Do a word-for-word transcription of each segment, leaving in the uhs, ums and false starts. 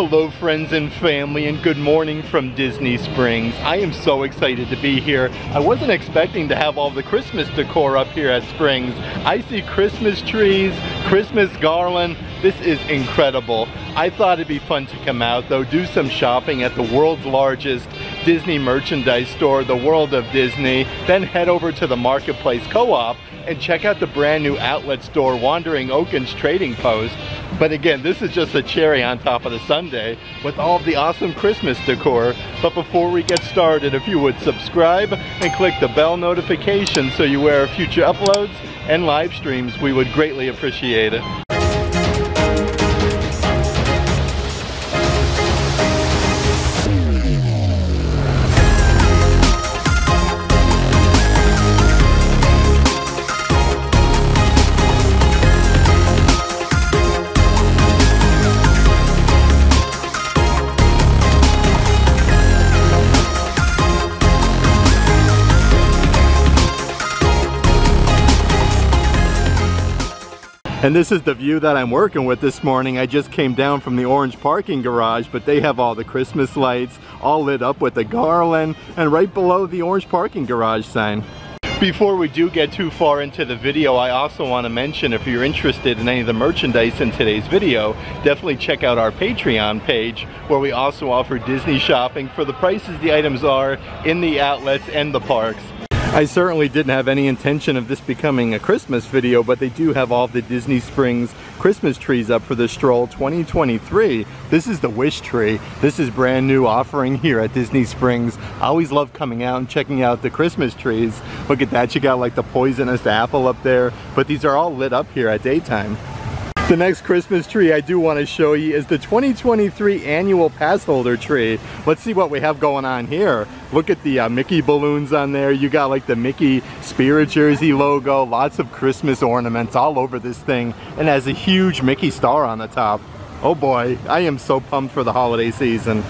Hello friends and family, and good morning from Disney Springs. I am so excited to be here. I wasn't expecting to have all the Christmas decor up here at Springs. I see Christmas trees, Christmas garland. This is incredible. I thought it'd be fun to come out though, do some shopping at the world's largest Disney merchandise store, the World of Disney, then head over to the Marketplace Co-op and check out the brand new outlet store, Wandering Oaken's Trading Post. But again, this is just a cherry on top of the sundae with all of the awesome Christmas decor. But before we get started, if you would subscribe and click the bell notification so you're aware of future uploads and live streams, we would greatly appreciate it. And this is the view that I'm working with this morning. I just came down from the orange parking garage, but they have all the Christmas lights all lit up with a garland and right below the orange parking garage sign. Before we do get too far into the video, I also want to mention if you're interested in any of the merchandise in today's video, definitely check out our Patreon page where we also offer Disney shopping for the prices the items are in the outlets and the parks. I certainly didn't have any intention of this becoming a Christmas video, but they do have all the Disney Springs Christmas trees up for the stroll twenty twenty-three. This is the Wish Tree. This is brand new offering here at Disney Springs. I always love coming out and checking out the Christmas trees. Look at that, you got like the poisonous apple up there, but these are all lit up here at daytime. The next Christmas tree I do want to show you is the twenty twenty-three annual pass holder tree. Let's see what we have going on here. Look at the uh, Mickey balloons on there. You got like the Mickey Spirit Jersey logo, lots of Christmas ornaments all over this thing, and has a huge Mickey star on the top. Oh boy, I am so pumped for the holiday season.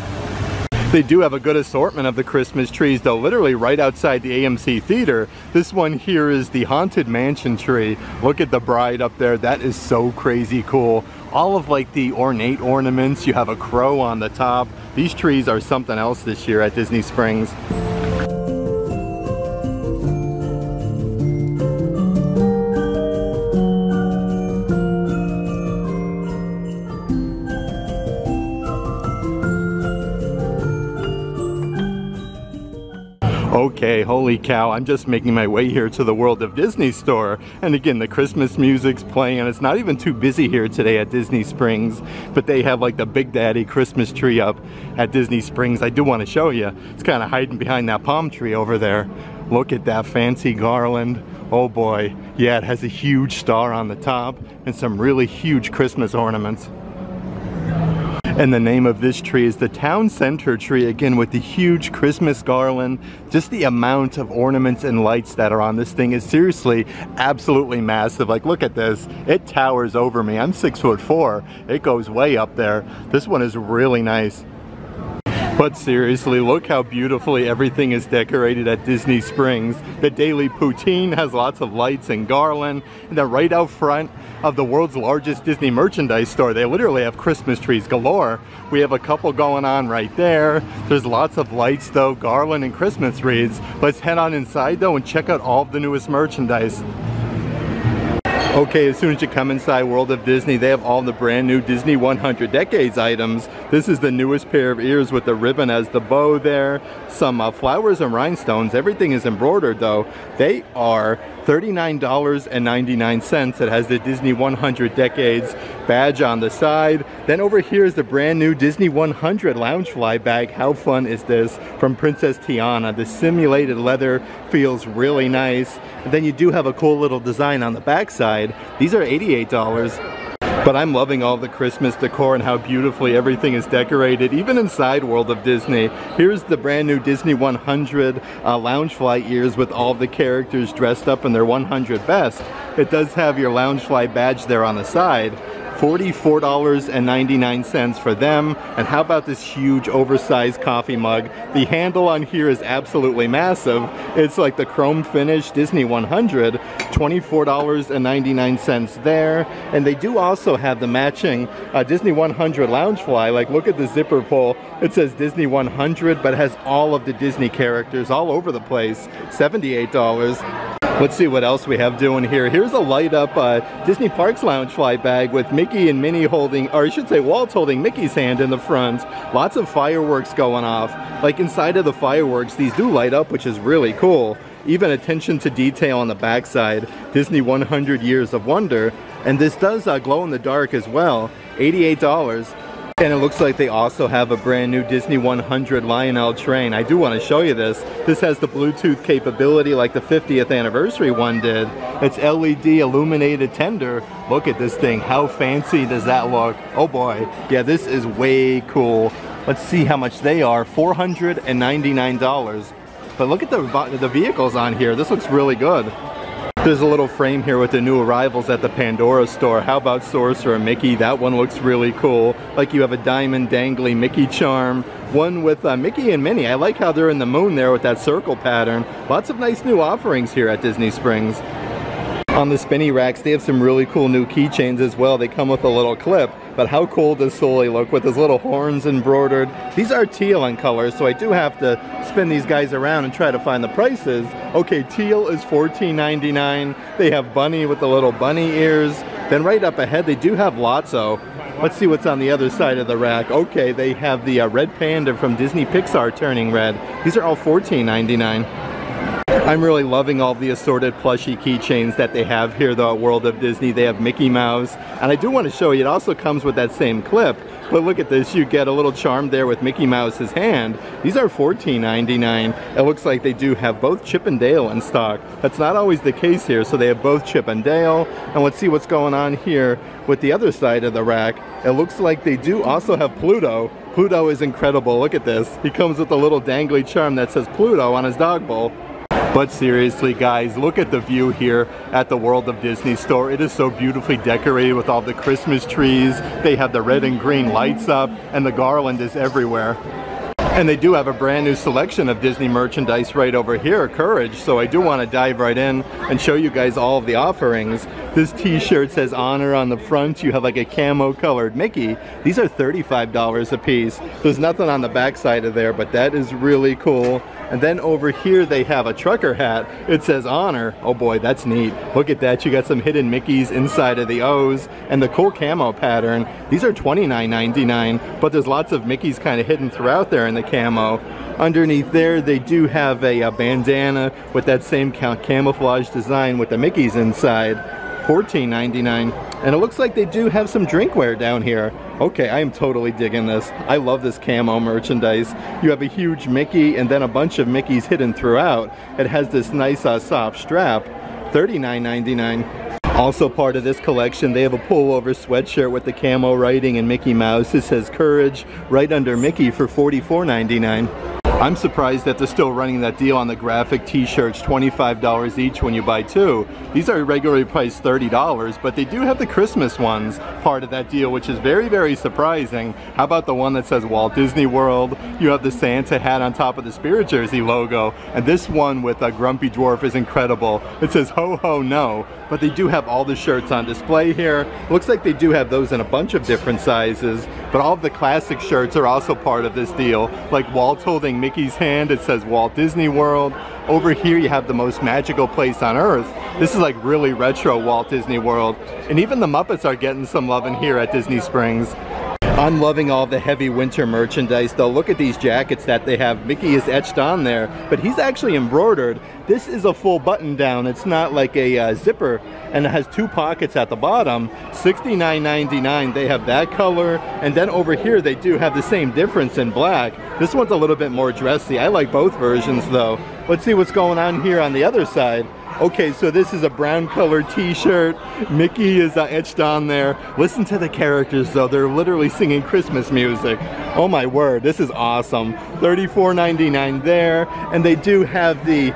They do have a good assortment of the Christmas trees though, literally right outside the A M C Theater. This one here is the Haunted Mansion tree. Look at the bride up there, that is so crazy cool. All of like the ornate ornaments, you have a crow on the top. These trees are something else this year at Disney Springs. Okay, holy cow, I'm just making my way here to the World of Disney store. And again, the Christmas music's playing, and it's not even too busy here today at Disney Springs, but they have like the Big Daddy Christmas tree up at Disney Springs. I do want to show you. It's kind of hiding behind that palm tree over there. Look at that fancy garland. Oh boy, yeah, it has a huge star on the top and some really huge Christmas ornaments. And the name of this tree is the Town Center tree, again with the huge Christmas garland. Just the amount of ornaments and lights that are on this thing is seriously absolutely massive. Like look at this, it towers over me. I'm six foot four, it goes way up there. This one is really nice. But seriously, look how beautifully everything is decorated at Disney Springs. The daily poutine has lots of lights and garland. And then right out front of the world's largest Disney merchandise store, they literally have Christmas trees galore. We have a couple going on right there. There's lots of lights though, garland and Christmas wreaths. Let's head on inside though and check out all of the newest merchandise. Okay, as soon as you come inside World of Disney, they have all the brand new Disney one hundred Decades items. This is the newest pair of ears with the ribbon as the bow there. Some uh, flowers and rhinestones. Everything is embroidered though. They are thirty-nine ninety-nine. It has the Disney one hundred Decades badge on the side. Then over here is the brand new Disney one hundred Loungefly bag. How fun is this? From Princess Tiana. The simulated leather feels really nice. And then you do have a cool little design on the backside. These are eighty-eight dollars. But I'm loving all the Christmas decor and how beautifully everything is decorated, even inside World of Disney. Here's the brand new Disney one hundred uh, Loungefly ears with all the characters dressed up in their one hundred best. It does have your Loungefly badge there on the side. forty-four ninety-nine for them. And how about this huge oversized coffee mug? The handle on here is absolutely massive. It's like the chrome finish Disney one hundred, twenty-four ninety-nine there. And they do also have the matching uh, Disney one hundred Loungefly. Like, look at the zipper pull. It says Disney one hundred, but has all of the Disney characters all over the place, seventy-eight dollars. Let's see what else we have doing here. Here's a light up uh, Disney Parks Loungefly bag with Mickey and Minnie holding, or I should say Walt holding Mickey's hand in the front. Lots of fireworks going off. Like, inside of the fireworks, these do light up, which is really cool. Even attention to detail on the backside. Disney one hundred Years of Wonder. And this does uh, glow in the dark as well, eighty-eight dollars. And it looks like they also have a brand new Disney one hundred Lionel train. I do want to show you this. This has the Bluetooth capability like the fiftieth anniversary one did. It's L E D illuminated tender. Look at this thing. How fancy does that look? Oh boy. Yeah, this is way cool. Let's see how much they are. four ninety-nine. But look at the, the vehicles on here. This looks really good. There's a little frame here with the new arrivals at the Pandora store. How about Sorcerer Mickey? That one looks really cool. Like, you have a diamond dangly Mickey charm. One with uh, Mickey and Minnie. I like how they're in the moon there with that circle pattern. Lots of nice new offerings here at Disney Springs. On the spinny racks, they have some really cool new keychains as well. They come with a little clip. But how cool does Sully look with his little horns embroidered? These are teal in color, so I do have to spin these guys around and try to find the prices. Okay, teal is fourteen ninety-nine. They have Bunny with the little bunny ears. Then right up ahead, they do have Lotso. Let's see what's on the other side of the rack. Okay, they have the uh, Red Panda from Disney Pixar Turning Red. These are all fourteen ninety-nine. I'm really loving all the assorted plushie keychains that they have here though at World of Disney. They have Mickey Mouse, and I do want to show you, it also comes with that same clip, but look at this, you get a little charm there with Mickey Mouse's hand. These are fourteen ninety-nine. It looks like they do have both Chip and Dale in stock. That's not always the case here, so they have both Chip and Dale, and let's see what's going on here with the other side of the rack. It looks like they do also have Pluto. Pluto is incredible, look at this. He comes with a little dangly charm that says Pluto on his dog bowl. But seriously guys, look at the view here at the World of Disney store. It is so beautifully decorated with all the Christmas trees. They have the red and green lights up, and the garland is everywhere. And they do have a brand new selection of Disney merchandise right over here, Courage. So I do want to dive right in and show you guys all of the offerings. This t-shirt says Honor on the front. You have like a camo colored Mickey. These are thirty-five dollars a piece. There's nothing on the back side of there, but that is really cool. And then over here they have a trucker hat. It says Honor. Oh boy, that's neat. Look at that. You got some hidden Mickeys inside of the O's and the cool camo pattern. These are twenty-nine ninety-nine, but there's lots of Mickeys kind of hidden throughout there in the camo. Underneath there they do have a, a bandana with that same ca camouflage design with the Mickeys inside, fourteen ninety-nine. And it looks like they do have some drinkware down here. Okay, I am totally digging this. I love this camo merchandise. You have a huge Mickey and then a bunch of Mickeys hidden throughout. It has this nice uh, soft strap, thirty-nine ninety-nine. Also part of this collection, they have a pullover sweatshirt with the camo writing and Mickey Mouse. It says Courage right under Mickey for forty-four ninety-nine. I'm surprised that they're still running that deal on the graphic t-shirts, twenty-five dollars each when you buy two. These are regularly priced thirty dollars, but they do have the Christmas ones part of that deal, which is very, very surprising. How about the one that says Walt Disney World? You have the Santa hat on top of the Spirit Jersey logo, and this one with a grumpy dwarf is incredible. It says Ho Ho No, but they do have all the shirts on display here. Looks like they do have those in a bunch of different sizes, but all of the classic shirts are also part of this deal, like Walt holding Mickey's hand. It says Walt Disney World. Over here you have the most magical place on earth. This is like really retro Walt Disney World. And even the Muppets are getting some love in here at Disney Springs. I'm loving all the heavy winter merchandise though. Look at these jackets that they have. Mickey is etched on there, but he's actually embroidered. This is a full button down. It's not like a uh, zipper, and it has two pockets at the bottom. sixty-nine ninety-nine, they have that color. And then over here they do have the same difference in black. This one's a little bit more dressy. I like both versions though. Let's see what's going on here on the other side. Okay, so this is a brown colored t-shirt. Mickey is uh, etched on there. Listen to the characters though, they're literally singing Christmas music. Oh my word, this is awesome. thirty-four ninety-nine there, and they do have the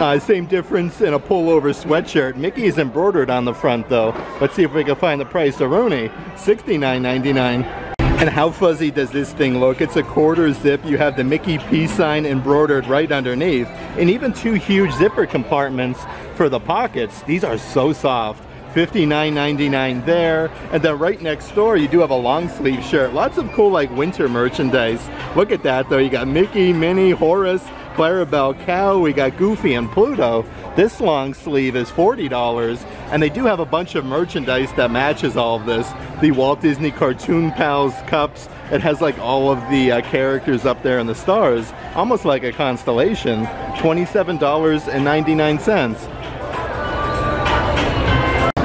Uh, same difference in a pullover sweatshirt. Mickey's embroidered on the front though. Let's see if we can find the price. Aroni, sixty-nine ninety-nine. And how fuzzy does this thing look? It's a quarter zip. You have the Mickey peace sign embroidered right underneath. And even two huge zipper compartments for the pockets. These are so soft. fifty-nine ninety-nine there, and then right next door you do have a long sleeve shirt. Lots of cool like winter merchandise. Look at that though, you got Mickey, Minnie, Horace, Clarabelle Cow, we got Goofy and Pluto. This long sleeve is forty dollars, and they do have a bunch of merchandise that matches all of this. The Walt Disney Cartoon Pals cups, it has like all of the uh, characters up there in the stars, almost like a constellation. twenty-seven ninety-nine.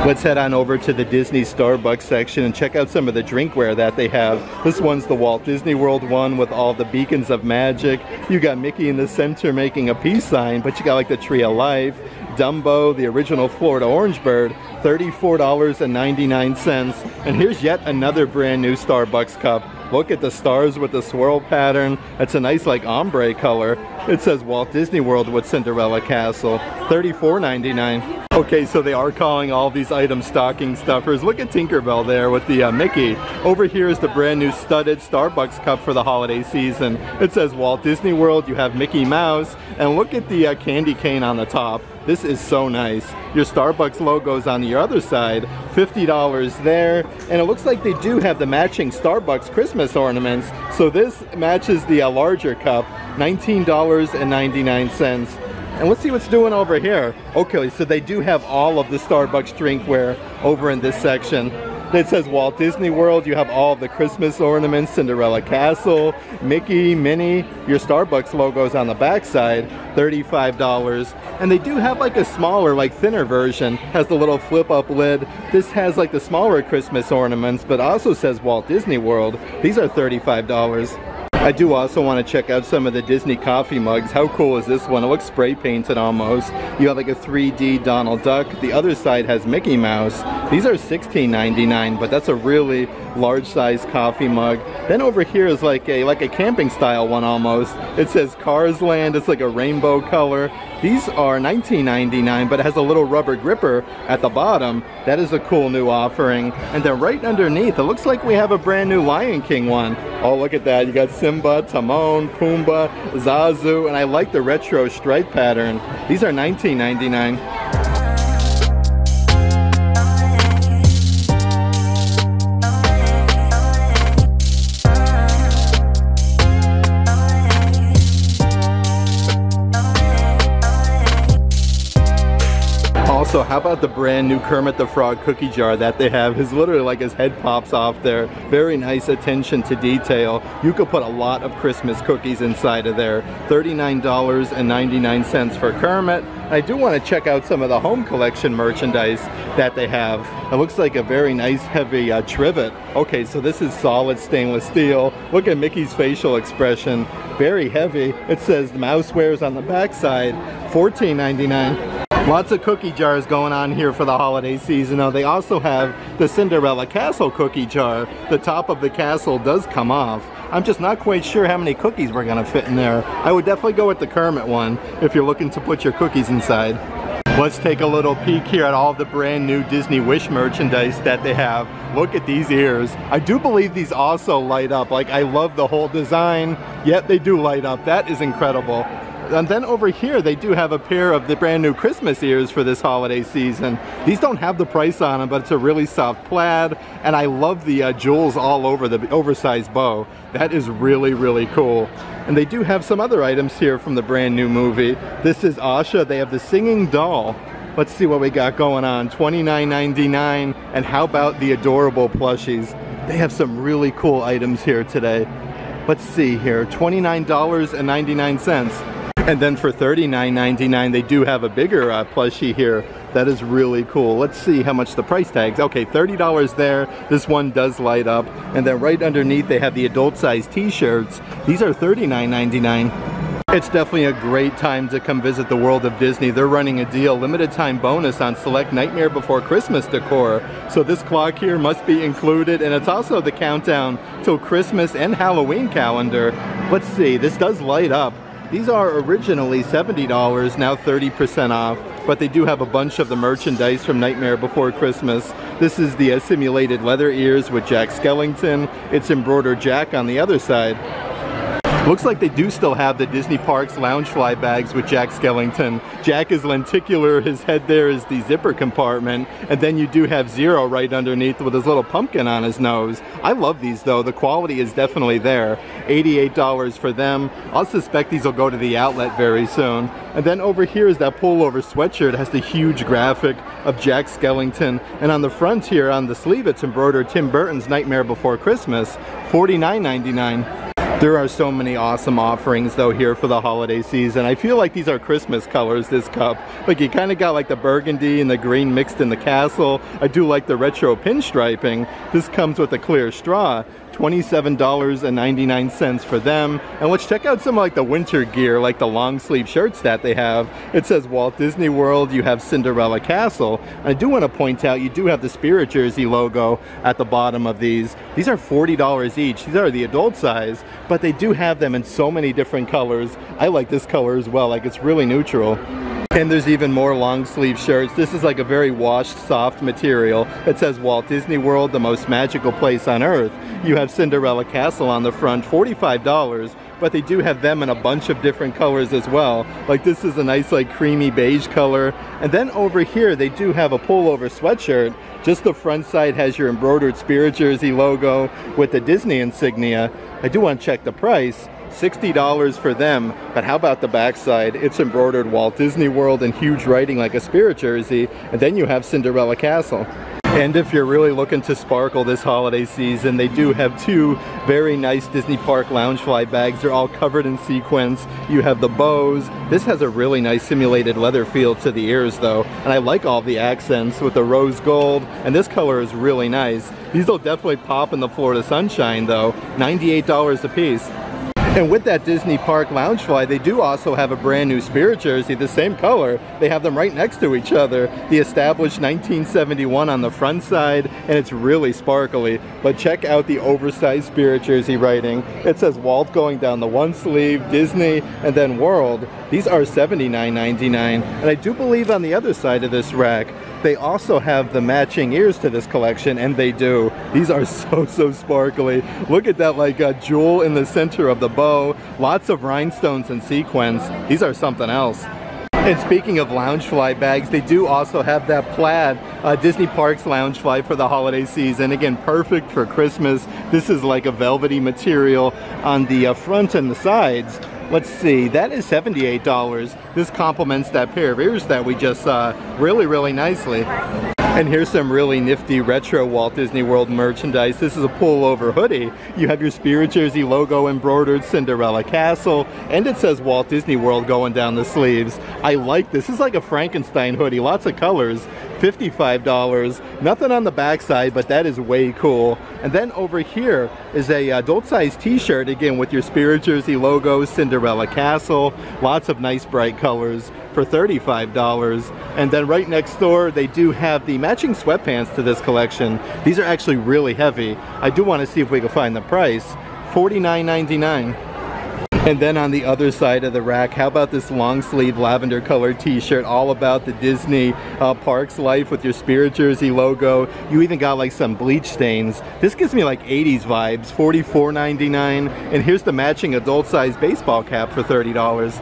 Let's head on over to the Disney Starbucks section and check out some of the drinkware that they have. This one's the Walt Disney World one with all the beacons of magic. You got Mickey in the center making a peace sign, but you got like the Tree of Life, Dumbo, the original Florida Orange Bird, thirty-four ninety-nine. And here's yet another brand new Starbucks cup. Look at the stars with the swirl pattern. It's a nice like ombre color. It says Walt Disney World with Cinderella Castle, thirty-four ninety-nine. Okay, so they are calling all these items stocking stuffers. Look at Tinkerbell there with the uh, Mickey. Over here is the brand new studded Starbucks cup for the holiday season. It says Walt Disney World, you have Mickey Mouse, and look at the uh, candy cane on the top. This is so nice. Your Starbucks logo's on the other side, fifty dollars there, and it looks like they do have the matching Starbucks Christmas ornaments, so this matches the uh, larger cup, nineteen ninety-nine. And let's see what's doing over here. Okay, so they do have all of the Starbucks drinkware over in this section. It says Walt Disney World, you have all the Christmas ornaments, Cinderella Castle, Mickey, Minnie, your Starbucks logo's on the backside, thirty-five dollars. And they do have like a smaller, like thinner version, has the little flip up lid. This has like the smaller Christmas ornaments, but also says Walt Disney World. These are thirty-five dollars. I do also want to check out some of the Disney coffee mugs. How cool is this one? It looks spray painted almost. You have like a three D Donald Duck. The other side has Mickey Mouse. These are sixteen ninety-nine, but that's a really large size coffee mug. Then over here is like a like a camping style one almost. It says Cars Land. It's like a rainbow color. These are nineteen ninety-nine, but it has a little rubber gripper at the bottom. That is a cool new offering. And then right underneath, it looks like we have a brand new Lion King one. Oh, look at that. You got Simba, Timon, Pumbaa, Zazu, and I like the retro stripe pattern. These are nineteen ninety-nine. Also, how about the brand new Kermit the Frog cookie jar that they have? His literally like his head pops off there. Very nice attention to detail. You could put a lot of Christmas cookies inside of there. thirty-nine ninety-nine for Kermit. I do want to check out some of the home collection merchandise that they have. It looks like a very nice heavy uh, trivet. Okay, so this is solid stainless steel. Look at Mickey's facial expression. Very heavy. It says Mousewares on the backside, fourteen ninety-nine. Lots of cookie jars going on here for the holiday season. Now they also have the Cinderella Castle cookie jar. The top of the castle does come off. I'm just not quite sure how many cookies we're gonna fit in there. I would definitely go with the Kermit one if you're looking to put your cookies inside. Let's take a little peek here at all the brand new Disney Wish merchandise that they have. Look at these ears. I do believe these also light up. Like, I love the whole design, yet they do light up. That is incredible. And then over here they do have a pair of the brand new Christmas ears for this holiday season. These don't have the price on them, but it's a really soft plaid, and I love the uh, jewels all over the oversized bow. That is really, really cool. And they do have some other items here from the brand new movie. This is Asha. They have the singing doll. Let's see what we got going on. twenty-nine ninety-nine. And how about the adorable plushies? They have some really cool items here today. Let's see here, twenty-nine ninety-nine. And then for thirty-nine ninety-nine, they do have a bigger uh, plushie here. That is really cool. Let's see how much the price tags. Okay, thirty dollars there. This one does light up. And then right underneath, they have the adult size t-shirts. These are thirty-nine ninety-nine. It's definitely a great time to come visit the World of Disney. They're running a deal, limited time bonus on select Nightmare Before Christmas decor. So this clock here must be included, and it's also the countdown till Christmas and Halloween calendar. Let's see, this does light up. These are originally seventy dollars, now thirty percent off, but they do have a bunch of the merchandise from Nightmare Before Christmas. This is the uh, simulated leather ears with Jack Skellington. It's embroidered Jack on the other side. Looks like they do still have the Disney Parks Loungefly bags with Jack Skellington. Jack is lenticular, his head there is the zipper compartment, and then you do have Zero right underneath with his little pumpkin on his nose. I love these though, the quality is definitely there. eighty-eight dollars for them. I'll suspect these will go to the outlet very soon. And then over here is that pullover sweatshirt. It has the huge graphic of Jack Skellington, and on the front here on the sleeve it's embroidered Tim Burton's Nightmare Before Christmas, forty-nine ninety-nine. There are so many awesome offerings though here for the holiday season. I feel like these are Christmas colors, this cup. Like you kind of got like the burgundy and the green mixed in the castle. I do like the retro pinstriping. This comes with a clear straw. twenty-seven ninety-nine for them. And let's check out some like the winter gear, like the long sleeve shirts that they have. It says Walt Disney World, you have Cinderella Castle. I do want to point out you do have the Spirit Jersey logo at the bottom of these. These are forty dollars each. These are the adult size, but they do have them in so many different colors. I like this color as well, like it's really neutral. And there's even more long sleeve shirts. This is like a very washed, soft material. It says Walt Disney World, the most magical place on earth. You have Cinderella Castle on the front, forty-five dollars, but they do have them in a bunch of different colors as well. Like this is a nice like creamy beige color. And then over here they do have a pullover sweatshirt. Just the front side has your embroidered Spirit Jersey logo with the Disney insignia. I do want to check the price. sixty dollars for them, but how about the backside? It's embroidered Walt Disney World in huge writing like a Spirit Jersey, and then you have Cinderella Castle. And if you're really looking to sparkle this holiday season, they do have two very nice Disney Park Loungefly bags. They're all covered in sequins. You have the bows. This has a really nice simulated leather feel to the ears though, and I like all the accents with the rose gold, and this color is really nice. These will definitely pop in the Florida sunshine though, ninety-eight dollars a piece. And with that Disney Park Loungefly, they do also have a brand new Spirit Jersey, the same color. They have them right next to each other. The established nineteen seventy-one on the front side, and it's really sparkly. But check out the oversized Spirit Jersey writing. It says Walt going down the one sleeve, Disney, and then World. These are seventy-nine ninety-nine. And I do believe on the other side of this rack, they also have the matching ears to this collection, and they do. These are so, so sparkly. Look at that, like a jewel in the center of the bow. Lots of rhinestones and sequins. These are something else. And speaking of Loungefly bags, they do also have that plaid uh, Disney Parks Loungefly for the holiday season. Again, perfect for Christmas. This is like a velvety material on the uh, front and the sides. Let's see, that is seventy-eight dollars. This complements that pair of ears that we just saw really, really nicely. And here's some really nifty retro Walt Disney World merchandise. This is a pullover hoodie. You have your Spirit Jersey logo embroidered Cinderella Castle, and it says Walt Disney World going down the sleeves. I like this. This is like a Frankenstein hoodie, lots of colors. fifty-five dollars, nothing on the backside, but that is way cool. And then over here is a adult-sized t-shirt, again with your Spirit Jersey logo, Cinderella Castle, lots of nice bright colors for thirty-five dollars. And then right next door, they do have the matching sweatpants to this collection. These are actually really heavy. I do want to see if we can find the price, forty-nine ninety-nine. And then on the other side of the rack, how about this long sleeve lavender colored t-shirt, all about the Disney uh, Parks life with your Spirit Jersey logo. You even got like some bleach stains. This gives me like eighties vibes, forty-four ninety-nine. And here's the matching adult size baseball cap for thirty dollars.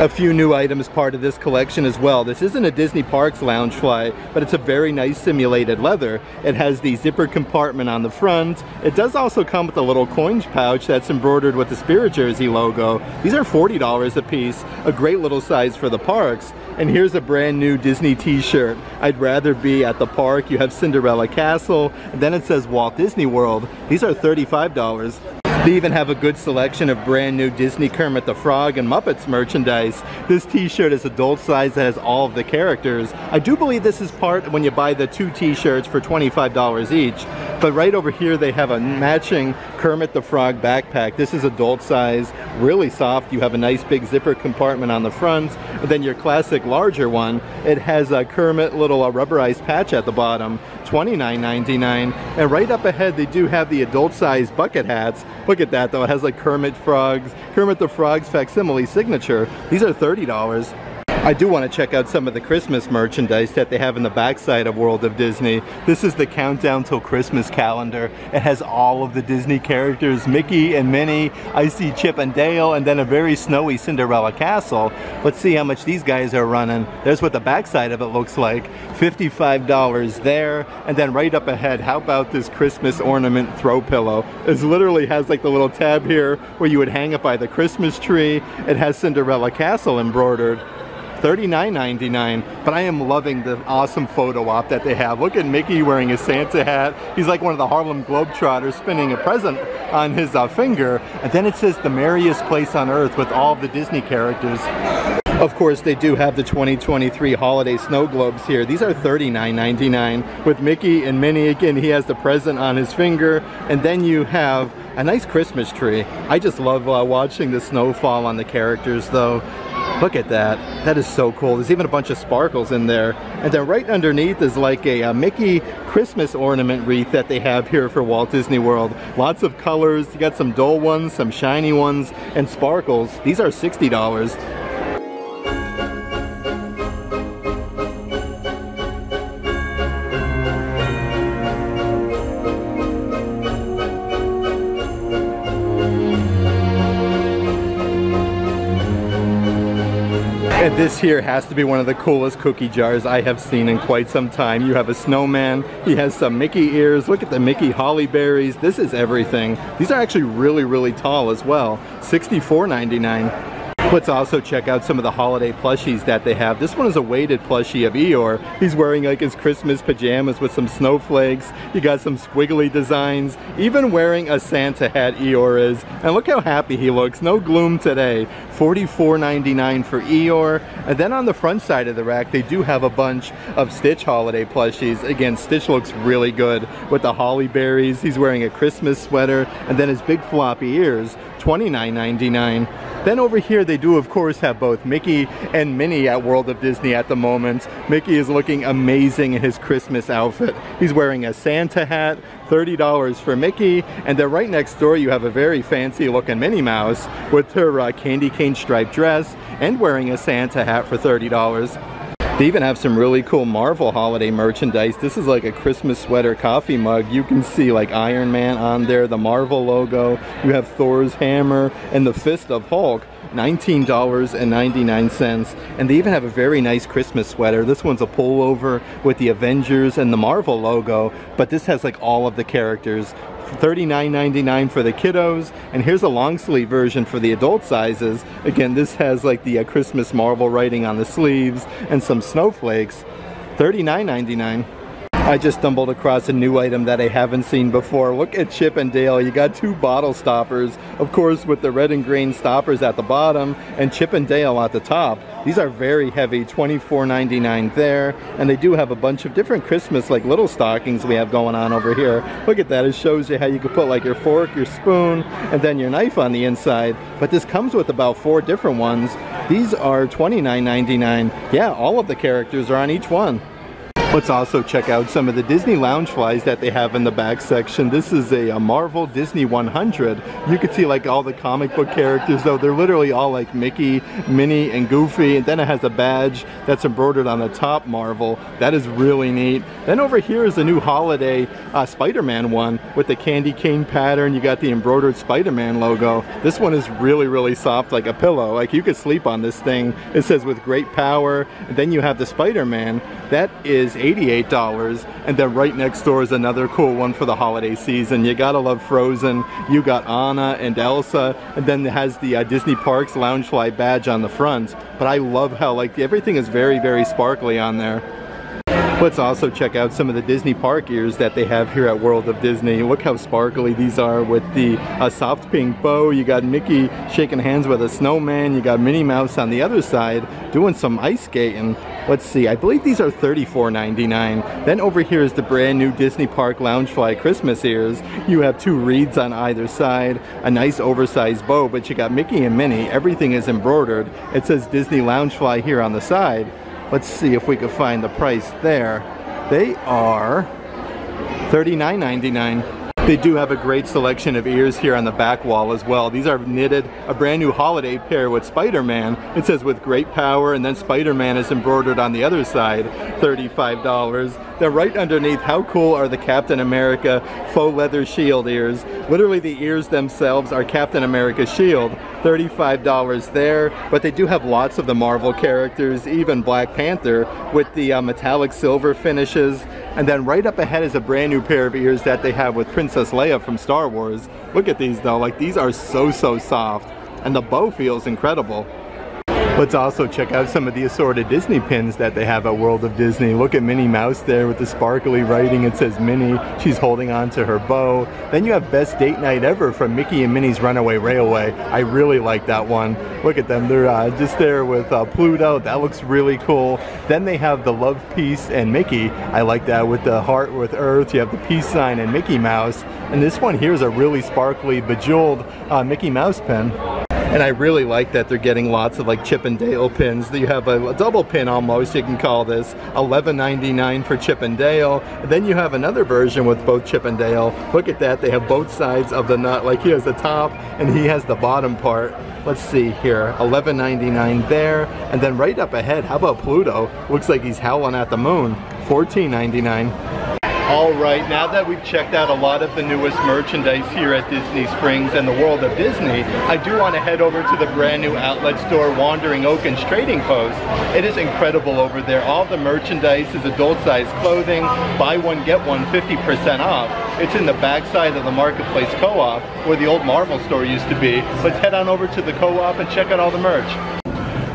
A few new items part of this collection as well. This isn't a Disney Parks Loungefly, but it's a very nice simulated leather. It has the zipper compartment on the front. It does also come with a little coin pouch that's embroidered with the Spirit Jersey logo. These are forty dollars a piece, a great little size for the parks. And here's a brand new Disney t-shirt. I'd rather be at the park. You have Cinderella Castle, and then it says Walt Disney World. These are thirty-five dollars. They even have a good selection of brand new Disney Kermit the Frog and Muppets merchandise. This t-shirt is adult size that has all of the characters. I do believe this is part when you buy the two t-shirts for twenty-five dollars each. But right over here they have a matching Kermit the Frog backpack. This is adult size, really soft. You have a nice big zipper compartment on the front. And then your classic larger one, it has a Kermit little uh, rubberized patch at the bottom. twenty-nine ninety-nine. And right up ahead, they do have the adult-sized bucket hats. Look at that, though. It has like Kermit Frog's, Kermit the Frog's facsimile signature. These are thirty dollars. I do want to check out some of the Christmas merchandise that they have in the backside of World of Disney. This is the Countdown Till Christmas calendar. It has all of the Disney characters, Mickey and Minnie. I see Chip and Dale, and then a very snowy Cinderella Castle. Let's see how much these guys are running. There's what the backside of it looks like. fifty-five dollars there, and then right up ahead, how about this Christmas ornament throw pillow? It literally has like the little tab here where you would hang it by the Christmas tree. It has Cinderella Castle embroidered. thirty-nine ninety-nine, but I am loving the awesome photo op that they have. Look at Mickey wearing a Santa hat. He's like one of the Harlem Globetrotters spinning a present on his uh, finger. And then it says the merriest place on earth with all of the Disney characters. Of course, they do have the twenty twenty-three holiday snow globes here. These are thirty-nine ninety-nine with Mickey and Minnie. Again, he has the present on his finger. And then you have a nice Christmas tree. I just love uh, watching the snow fall on the characters, though. Look at that. That is so cool. There's even a bunch of sparkles in there. And then right underneath is like a, a Mickey Christmas ornament wreath that they have here for Walt Disney World. Lots of colors. You got some dull ones, some shiny ones, and sparkles. These are sixty dollars. And this here has to be one of the coolest cookie jars I have seen in quite some time. You have a snowman, he has some Mickey ears, look at the Mickey holly berries, this is everything. These are actually really, really tall as well, sixty-four ninety-nine. Let's also check out some of the holiday plushies that they have. This one is a weighted plushie of Eeyore. He's wearing like his Christmas pajamas with some snowflakes. You got some squiggly designs. Even wearing a Santa hat Eeyore is. And look how happy he looks. No gloom today. forty-four ninety-nine for Eeyore. And then on the front side of the rack, they do have a bunch of Stitch holiday plushies. Again, Stitch looks really good with the holly berries. He's wearing a Christmas sweater. And then his big floppy ears. twenty-nine ninety-nine. Then over here they do of course have both Mickey and Minnie at World of Disney at the moment. Mickey is looking amazing in his Christmas outfit. He's wearing a Santa hat, thirty dollars for Mickey, and then right next door you have a very fancy looking Minnie Mouse with her uh, candy cane striped dress and wearing a Santa hat for thirty dollars. They even have some really cool Marvel holiday merchandise. This is like a Christmas sweater coffee mug. You can see like Iron Man on there, the Marvel logo. You have Thor's hammer and the fist of Hulk, nineteen ninety-nine. And they even have a very nice Christmas sweater. This one's a pullover with the Avengers and the Marvel logo, but this has like all of the characters. thirty-nine ninety-nine for the kiddos, and here's a long sleeve version for the adult sizes. Again, this has like the uh, Christmas Marvel writing on the sleeves and some snowflakes. thirty-nine ninety-nine. I just stumbled across a new item that I haven't seen before. Look at Chip and Dale. You got two bottle stoppers, of course, with the red and green stoppers at the bottom and Chip and Dale at the top. These are very heavy, twenty-four ninety-nine there, and they do have a bunch of different Christmas like little stockings we have going on over here. Look at that. It shows you how you could put like your fork, your spoon, and then your knife on the inside. But this comes with about four different ones. These are twenty-nine ninety-nine. Yeah, all of the characters are on each one. Let's also check out some of the Disney Loungeflies that they have in the back section. This is a, a Marvel Disney one hundred. You can see like all the comic book characters though. They're literally all like Mickey, Minnie, and Goofy. And then it has a badge that's embroidered on the top Marvel. That is really neat. Then over here is a new holiday uh, Spider-Man one with the candy cane pattern. You got the embroidered Spider-Man logo. This one is really, really soft like a pillow. Like you could sleep on this thing. It says with great power. And then you have the Spider-Man. That is eighty-eight dollars, and then right next door is another cool one for the holiday season. You gotta love Frozen. You got Anna and Elsa, and then it has the uh, Disney Parks Loungefly badge on the front. But I love how like everything is very, very sparkly on there. Let's also check out some of the Disney Park ears that they have here at World of Disney. Look how sparkly these are with the uh, soft pink bow. You got Mickey shaking hands with a snowman. You got Minnie Mouse on the other side doing some ice skating. Let's see, I believe these are thirty-four ninety-nine. Then over here is the brand new Disney Park Loungefly Christmas ears. You have two wreaths on either side, a nice oversized bow, but you got Mickey and Minnie. Everything is embroidered. It says Disney Loungefly here on the side. Let's see if we can find the price there. They are thirty-nine ninety-nine. They do have a great selection of ears here on the back wall as well. These are knitted, a brand new holiday pair with Spider-Man. It says with great power, and then Spider-Man is embroidered on the other side, thirty-five dollars. They're right underneath. How cool are the Captain America faux leather shield ears? Literally the ears themselves are Captain America's shield, thirty-five dollars there. But they do have lots of the Marvel characters, even Black Panther with the uh, metallic silver finishes. And then right up ahead is a brand new pair of ears that they have with Princess Leia from Star Wars. Look at these though, like these are so, so soft. And the bow feels incredible. Let's also check out some of the assorted Disney pins that they have at World of Disney. Look at Minnie Mouse there with the sparkly writing. It says Minnie. She's holding on to her bow. Then you have Best Date Night Ever from Mickey and Minnie's Runaway Railway. I really like that one. Look at them. They're uh, just there with uh, Pluto. That looks really cool. Then they have the Love, Peace, and Mickey. I like that with the heart with Earth. You have the peace sign and Mickey Mouse. And this one here is a really sparkly, bejeweled uh, Mickey Mouse pin. And I really like that they're getting lots of like Chip and Dale pins. You have a, a double pin almost, you can call this, eleven ninety-nine for Chip and Dale. And then you have another version with both Chip and Dale. Look at that, they have both sides of the nut. Like he has the top and he has the bottom part. Let's see here, eleven ninety-nine there. And then right up ahead, how about Pluto? Looks like he's howling at the moon, fourteen ninety-nine. All right, now that we've checked out a lot of the newest merchandise here at Disney Springs and the World of Disney, I do want to head over to the brand new outlet store, Wandering Oaken's Trading Post. It is incredible over there. All the merchandise is adult-sized clothing, buy one, get one, fifty percent off. It's in the backside of the Marketplace Co-op, where the old Marvel store used to be. Let's head on over to the Co-op and check out all the merch.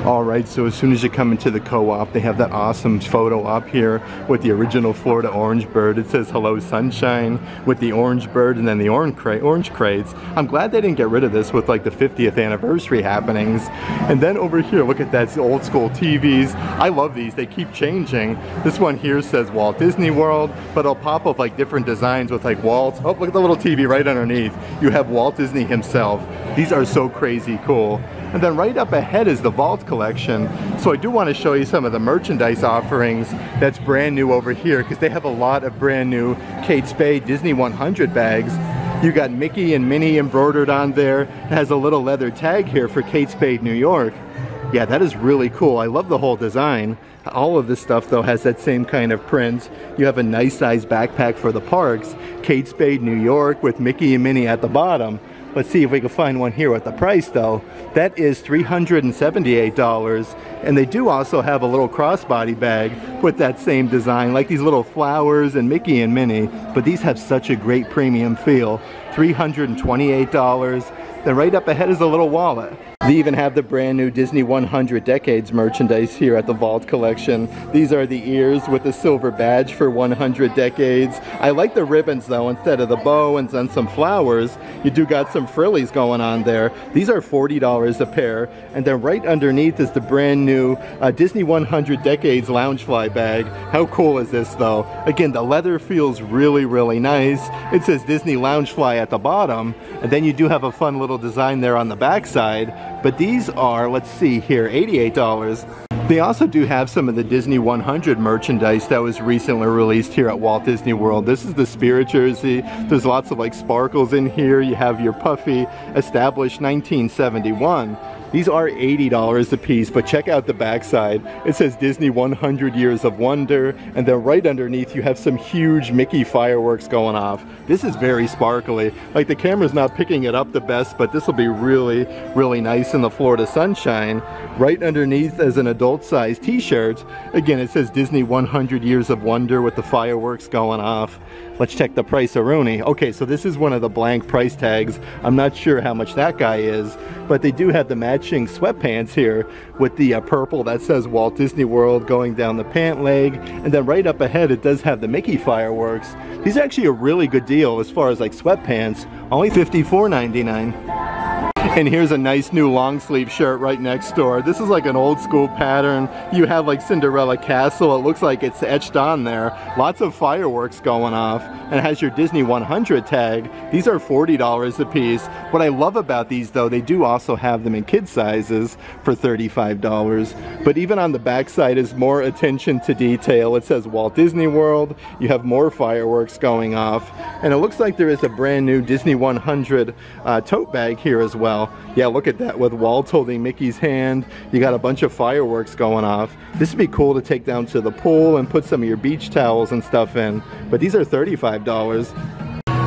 All right, so as soon as you come into the Co-op, they have that awesome photo up here with the original Florida orange bird. It says, hello, sunshine, with the orange bird and then the orange, cra orange crates. I'm glad they didn't get rid of this with like the fiftieth anniversary happenings. And then over here, look at that, old school T Vs. I love these, they keep changing. This one here says Walt Disney World, but it'll pop up like different designs with like Walt. Oh, look at the little T V right underneath. You have Walt Disney himself. These are so crazy cool. And then right up ahead is the Vault Collection. So I do want to show you some of the merchandise offerings that's brand new over here, because they have a lot of brand new Kate Spade Disney one hundred bags. You got Mickey and Minnie embroidered on there. It has a little leather tag here for Kate Spade New York. Yeah, that is really cool. I love the whole design. All of this stuff though has that same kind of print. You have a nice size backpack for the parks. Kate Spade New York with Mickey and Minnie at the bottom. Let's see if we can find one here with the price though. That is three hundred seventy-eight dollars. And they do also have a little crossbody bag with that same design, like these little flowers and Mickey and Minnie, but these have such a great premium feel, three hundred twenty-eight dollars. Then right up ahead is a little wallet. They even have the brand new Disney one hundred Decades merchandise here at the Vault Collection. These are the ears with the silver badge for one hundred Decades. I like the ribbons though, instead of the bow, and then some flowers. You do got some frillies going on there. These are forty dollars a pair. And then right underneath is the brand new uh, Disney one hundred Decades Loungefly bag. How cool is this though? Again, the leather feels really, really nice. It says Disney Loungefly at the bottom. And then you do have a fun little design there on the backside. But these are, let's see here, eighty-eight dollars. They also do have some of the Disney one hundred merchandise that was recently released here at Walt Disney World. This is the Spirit Jersey. There's lots of like sparkles in here. You have your puffy, established nineteen seventy-one. These are eighty dollars a piece, but check out the backside. It says Disney one hundred Years of Wonder, and then right underneath you have some huge Mickey fireworks going off. This is very sparkly. Like the camera's not picking it up the best, but this will be really, really nice in the Florida sunshine. Right underneath is an adult-size t-shirt. Again, it says Disney one hundred Years of Wonder with the fireworks going off. Let's check the price-a-rooney. Okay, so this is one of the blank price tags. I'm not sure how much that guy is, but they do have the magic sweatpants here with the uh, purple that says Walt Disney World going down the pant leg, and then right up ahead it does have the Mickey fireworks. These are actually a really good deal as far as like sweatpants, only fifty-four ninety-nine. And here's a nice new long sleeve shirt right next door. This is like an old school pattern. You have like Cinderella Castle. It looks like it's etched on there. Lots of fireworks going off. And it has your Disney one hundred tag. These are forty dollars a piece. What I love about these though, they do also have them in kid sizes for thirty-five dollars. But even on the back side is more attention to detail. It says Walt Disney World. You have more fireworks going off. And it looks like there is a brand new Disney one hundred uh, tote bag here as well. Yeah, look at that with Walt holding Mickey's hand. You got a bunch of fireworks going off. This would be cool to take down to the pool and put some of your beach towels and stuff in. But these are thirty-five dollars.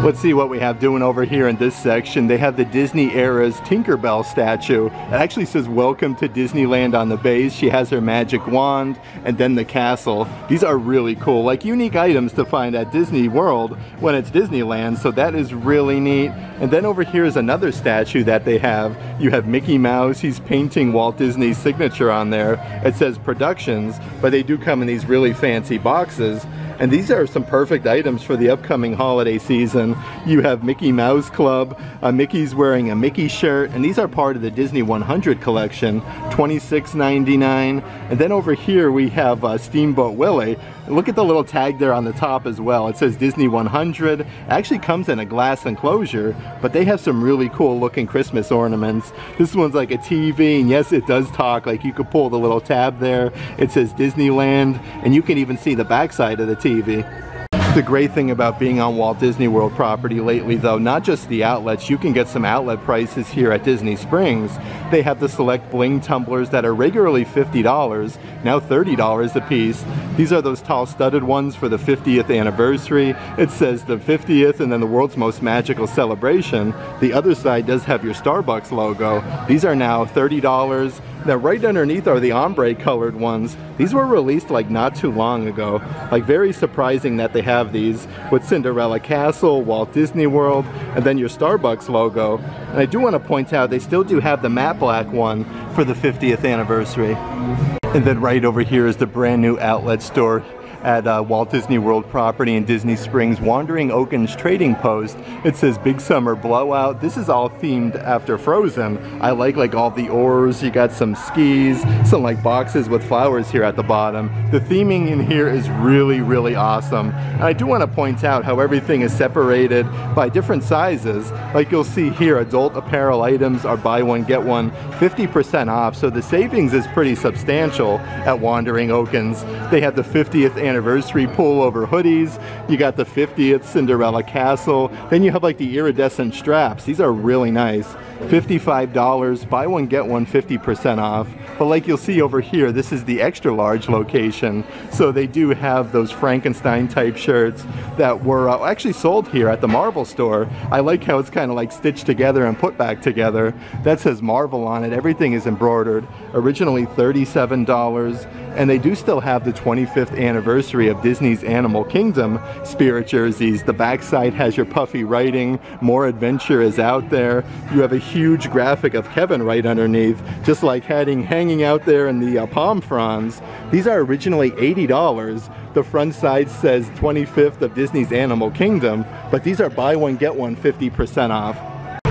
Let's see what we have doing over here in this section. They have the Disney era's Tinkerbell statue. It actually says, welcome to Disneyland on the base. She has her magic wand and then the castle. These are really cool, like unique items to find at Disney World when it's Disneyland, so that is really neat. And then over here is another statue that they have. You have Mickey Mouse, he's painting Walt Disney's signature on there. It says Productions, but they do come in these really fancy boxes. And these are some perfect items for the upcoming holiday season. You have Mickey Mouse Club, uh, Mickey's wearing a Mickey shirt, and these are part of the Disney one hundred collection, twenty-six ninety-nine. And then over here we have uh, Steamboat Willie. Look at the little tag there on the top as well. It says Disney one hundred. It actually comes in a glass enclosure, but they have some really cool looking Christmas ornaments. This one's like a T V, and yes, it does talk. Like you could pull the little tab there. It says Disneyland, and you can even see the backside of the T V. T V. The great thing about being on Walt Disney World property lately though, not just the outlets, you can get some outlet prices here at Disney Springs. They have the select bling tumblers that are regularly fifty dollars, now thirty dollars a piece. These are those tall studded ones for the fiftieth anniversary. It says the fiftieth and then the world's most magical celebration. The other side does have your Starbucks logo. These are now thirty dollars. Now right underneath are the ombre colored ones. These were released like not too long ago. Like very surprising that they have these with Cinderella Castle, Walt Disney World, and then your Starbucks logo. And I do want to point out they still do have the matte black one for the fiftieth anniversary. And then right over here is the brand new outlet store at uh, Walt Disney World property in Disney Springs, Wandering Oaken's Trading Post. It says Big Summer Blowout. This is all themed after Frozen. I like like all the oars, you got some skis, some like boxes with flowers here at the bottom. The theming in here is really, really awesome. And I do want to point out how everything is separated by different sizes. Like you'll see here, adult apparel items are buy one, get one, fifty percent off. So the savings is pretty substantial at Wandering Oaken's. They have the fiftieth anniversary anniversary pullover hoodies. You got the fiftieth Cinderella Castle. Then you have like the iridescent straps. These are really nice. fifty-five dollars, buy one get one fifty percent off. But like you'll see over here, this is the extra large location. So they do have those Frankenstein type shirts that were uh, actually sold here at the Marvel store. I like how it's kind of like stitched together and put back together. That says Marvel on it. Everything is embroidered. Originally thirty-seven dollars. And they do still have the twenty-fifth anniversary of Disney's Animal Kingdom Spirit Jerseys. The backside has your puffy writing, more adventure is out there. You have a huge graphic of Kevin right underneath, just like hanging, hanging out there in the uh, palm fronds. These are originally eighty dollars. The front side says twenty-fifth of Disney's Animal Kingdom, but these are buy one, get one fifty percent off.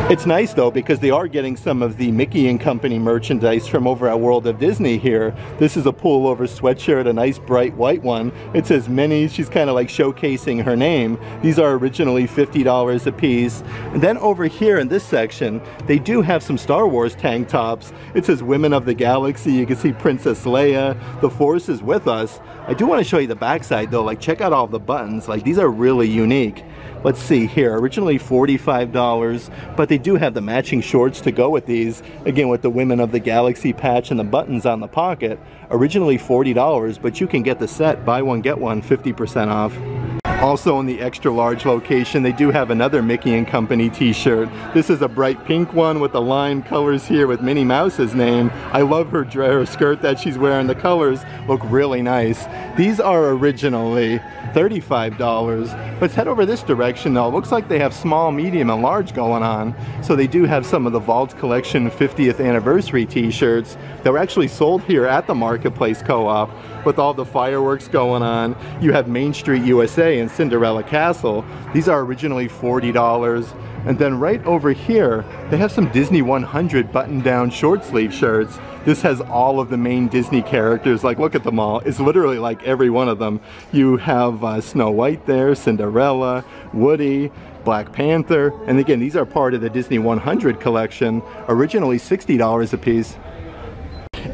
It's nice though because they are getting some of the Mickey and Company merchandise from over at World of Disney here. This is a pullover sweatshirt, a nice bright white one. It says Minnie, she's kind of like showcasing her name. These are originally fifty dollars a piece. And then over here in this section, they do have some Star Wars tank tops. It says Women of the Galaxy. You can see Princess Leia, the Force is with us. I do want to show you the backside though, like check out all the buttons, like these are really unique. Let's see here, originally forty-five dollars, but they do have the matching shorts to go with these. Again, with the Women of the Galaxy patch and the buttons on the pocket. Originally forty dollars, but you can get the set, buy one, get one, fifty percent off. Also in the extra large location, they do have another Mickey and Company t-shirt. This is a bright pink one with the lime colors here with Minnie Mouse's name. I love her, her skirt that she's wearing. The colors look really nice. These are originally thirty-five dollars. Let's head over this direction though. It looks like they have small, medium, and large going on. So they do have some of the Vault Collection fiftieth anniversary t-shirts that were actually sold here at the Marketplace Co-op. With all the fireworks going on, you have Main Street U S A and Cinderella Castle. These are originally forty dollars. And then right over here, they have some Disney one hundred button-down short sleeve shirts. This has all of the main Disney characters. Like, look at them all. It's literally like every one of them. You have uh, Snow White there, Cinderella, Woody, Black Panther. And again, these are part of the Disney one hundred collection, originally sixty dollars a piece.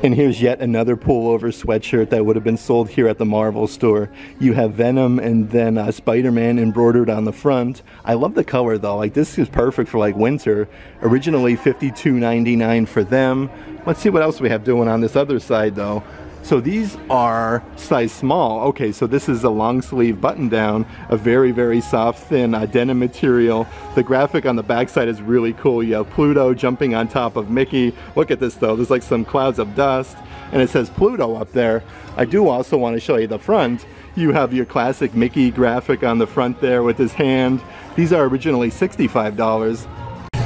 And here's yet another pullover sweatshirt that would have been sold here at the Marvel store. You have Venom and then uh, Spider-Man embroidered on the front. I love the color though, like this is perfect for like winter. Originally fifty-two ninety-nine for them. Let's see what else we have doing on this other side though. So these are size small. Okay, so this is a long sleeve button down, a very, very soft, thin uh, denim material. The graphic on the backside is really cool. You have Pluto jumping on top of Mickey. Look at this though, there's like some clouds of dust, and it says Pluto up there. I do also want to show you the front. You have your classic Mickey graphic on the front there with his hand. These are originally sixty-five dollars.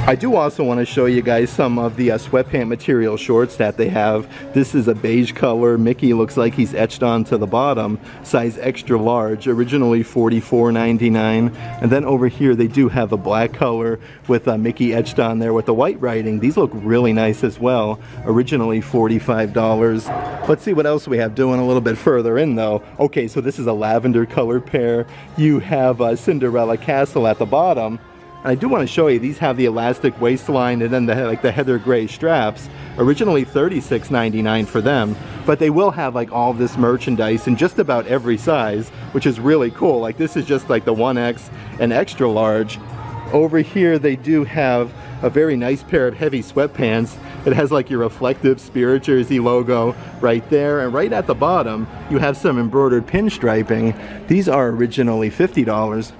I do also want to show you guys some of the uh, sweatpant material shorts that they have. This is a beige color. Mickey looks like he's etched onto the bottom. Size extra large, originally forty-four ninety-nine. And then over here they do have a black color with uh, Mickey etched on there with the white writing. These look really nice as well. Originally forty-five dollars. Let's see what else we have doing a little bit further in though. Okay, so this is a lavender color pair. You have uh, Cinderella Castle at the bottom. And I do want to show you, these have the elastic waistline and then the, like the heather gray straps. Originally thirty-six ninety-nine for them, but they will have like all this merchandise in just about every size, which is really cool. Like this is just like the one X and extra large. Over here they do have a very nice pair of heavy sweatpants. It has like your reflective Spirit Jersey logo right there, and right at the bottom you have some embroidered pinstriping. These are originally fifty dollars.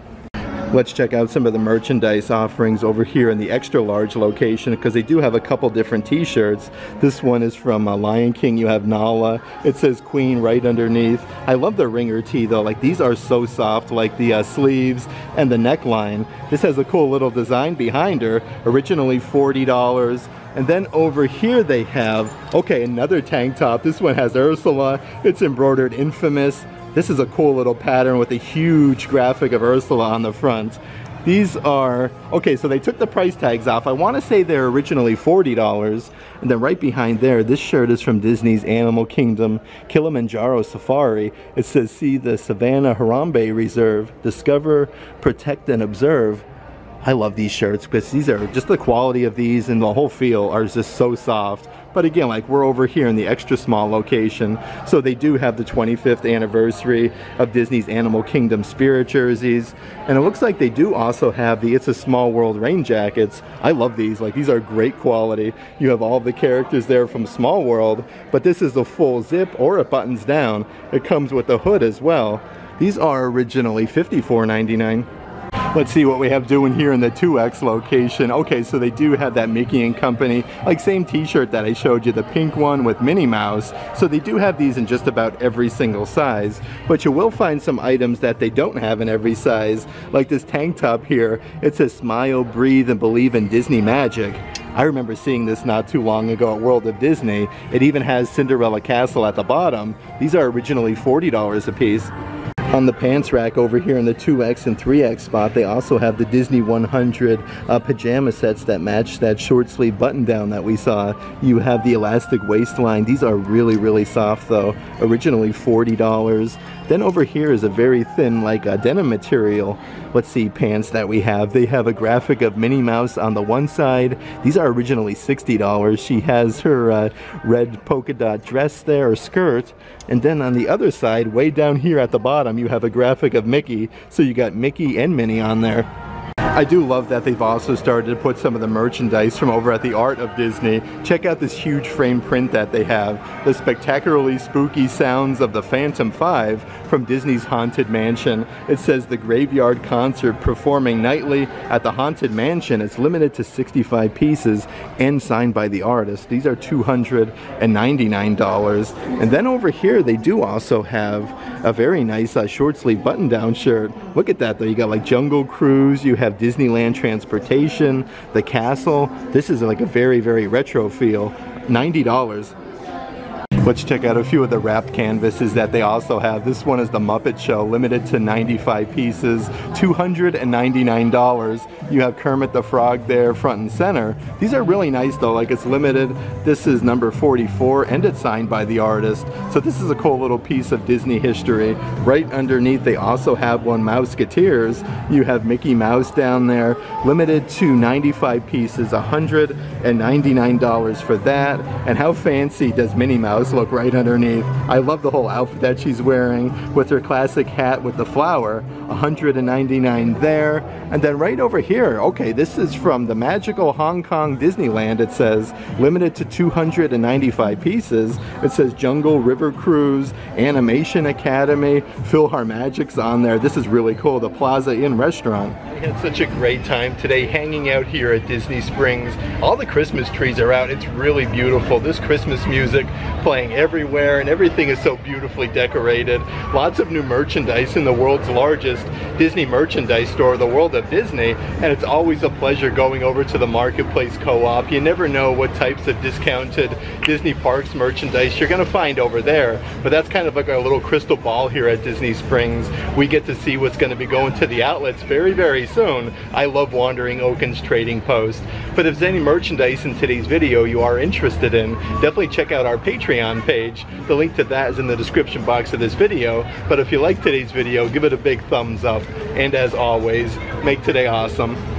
Let's check out some of the merchandise offerings over here in the extra large location, because they do have a couple different t-shirts. This one is from uh, Lion King. You have Nala. It says Queen right underneath. I love the ringer tee though. Like these are so soft, like the uh, sleeves and the neckline. This has a cool little design behind her. Originally forty dollars. And then over here they have, okay, another tank top. This one has Ursula. It's embroidered Infamous. This is a cool little pattern with a huge graphic of Ursula on the front. These are, okay, so they took the price tags off. I want to say they're originally forty dollars. And then right behind there, this shirt is from Disney's Animal Kingdom, Kilimanjaro Safari. It says, see the Savannah Harambe Reserve, discover, protect, and observe. I love these shirts because these are, just the quality of these and the whole feel are just so soft. But again, like we're over here in the extra small location, so they do have the twenty-fifth anniversary of Disney's Animal Kingdom Spirit Jerseys, and it looks like they do also have the It's a Small World rain jackets. I love these, like these are great quality. You have all the characters there from Small World, but this is the full zip, or it buttons down. It comes with a hood as well. These are originally fifty-four ninety-nine. Let's see what we have doing here in the two X location. Okay, so they do have that Mickey and Company, like same t-shirt that I showed you, the pink one with Minnie Mouse. So they do have these in just about every single size, but you will find some items that they don't have in every size, like this tank top here. It says smile, breathe, and believe in Disney magic. I remember seeing this not too long ago at World of Disney. It even has Cinderella Castle at the bottom. These are originally forty dollars a piece. On the pants rack over here in the two X and three X spot, they also have the Disney one hundred uh, pajama sets that match that short sleeve button down that we saw. You have the elastic waistline. These are really, really soft though. Originally forty dollars. Then over here is a very thin, like uh, denim material. Let's see, pants that we have. They have a graphic of Minnie Mouse on the one side. These are originally sixty dollars. She has her uh, red polka dot dress there, or skirt. And then on the other side, way down here at the bottom, you have a graphic of Mickey, so you got Mickey and Minnie on there. I do love that they've also started to put some of the merchandise from over at the Art of Disney. Check out this huge frame print that they have, the spectacularly spooky sounds of the Phantom Five from Disney's Haunted Mansion. It says the Graveyard Concert performing nightly at the Haunted Mansion. It's limited to sixty-five pieces and signed by the artist. These are two hundred ninety-nine dollars. And then over here they do also have a very nice uh, short sleeve button down shirt. Look at that though, you got like Jungle Cruise, you have Disneyland Transportation, the castle. This is like a very, very retro feel. ninety dollars. Let's check out a few of the wrapped canvases that they also have. This one is the Muppet Show, limited to ninety-five pieces, two hundred ninety-nine dollars. You have Kermit the Frog there front and center. These are really nice though, like it's limited. This is number forty-four and it's signed by the artist. So this is a cool little piece of Disney history. Right underneath they also have one, Mouseketeers. You have Mickey Mouse down there, limited to ninety-five pieces, one hundred ninety-nine dollars for that. And how fancy does Minnie Mouse look right underneath? I love the whole outfit that she's wearing with her classic hat with the flower, one hundred ninety-nine dollars there. And then right over here, okay, this is from the magical Hong Kong Disneyland. It says limited to two hundred ninety-five pieces. It says Jungle River Cruise, Animation Academy, PhilharMagic's on there. This is really cool, the Plaza Inn restaurant. I had such a great time today hanging out here at Disney Springs. All the Christmas trees are out. It's really beautiful. This Christmas music playing everywhere and everything is so beautifully decorated. Lots of new merchandise in the world's largest Disney merchandise store, the World of Disney, and it's always a pleasure going over to the Marketplace Co-op. You never know what types of discounted Disney Parks merchandise you're gonna find over there, but that's kind of like our little crystal ball here at Disney Springs. We get to see what's gonna be going to the outlets very, very soon. I love Wandering Oaken's Trading Post. But if there's any merchandise in today's video you are interested in, definitely check out our Patreon page. The link to that is in the description box of this video. But if you like today's video, give it a big thumbs up. And as always, make today awesome.